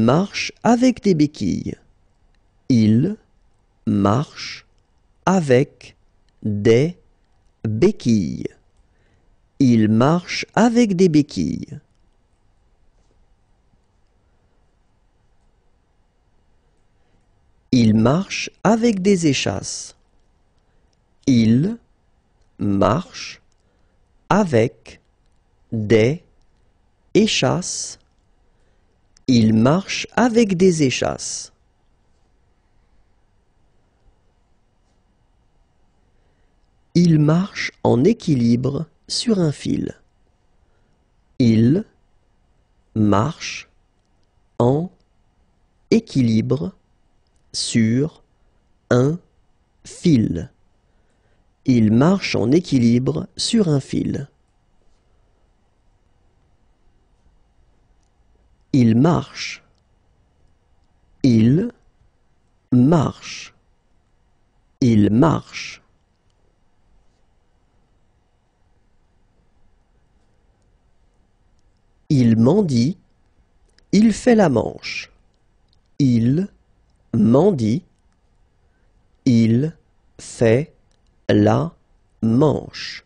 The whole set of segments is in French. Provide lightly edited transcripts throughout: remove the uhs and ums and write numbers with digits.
marche avec des béquilles. Il marche avec des béquilles. Il marche avec des béquilles. Il marche avec des échasses. Il marche avec des échasses. Il marche avec des échasses. Il marche en équilibre sur un fil. Il marche en équilibre sur un fil. Il marche en équilibre sur un fil. Il marche. Il marche. Il marche. Il mendie. Il fait la manche. Il mendie. Il fait la manche.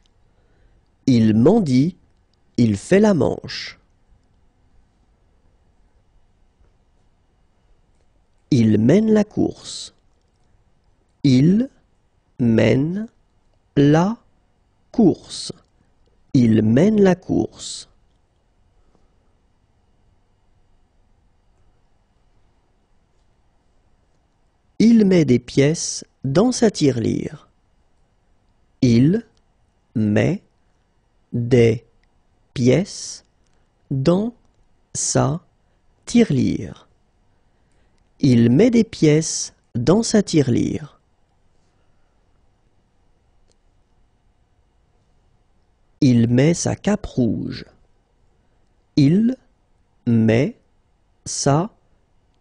Il mendie. Il fait la manche. Il mène la course. Il mène la course. Il mène la course. Il met des pièces dans sa tirelire. Il met des pièces dans sa tirelire. Il met des pièces dans sa tirelire. Il met sa cape rouge. Il met sa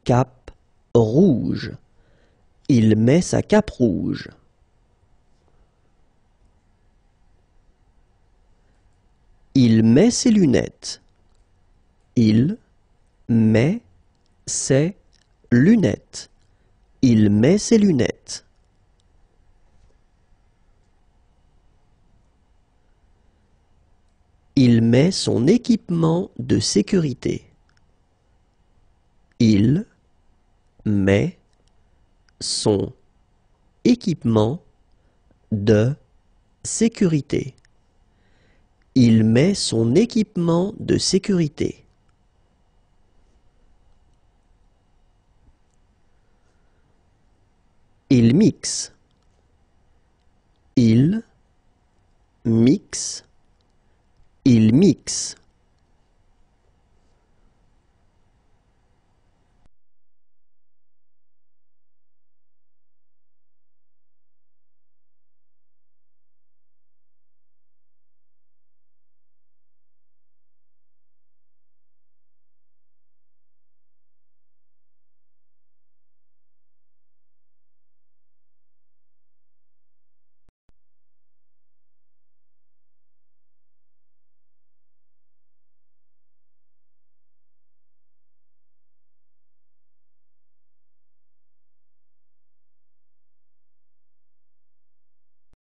cape rouge. Il met sa cape rouge. Il met ses lunettes. Il met ses lunettes. Il met ses lunettes. Il met son équipement de sécurité. Il met son équipement de sécurité. Il met son équipement de sécurité. Il mixe. Il mixe. Il mixe.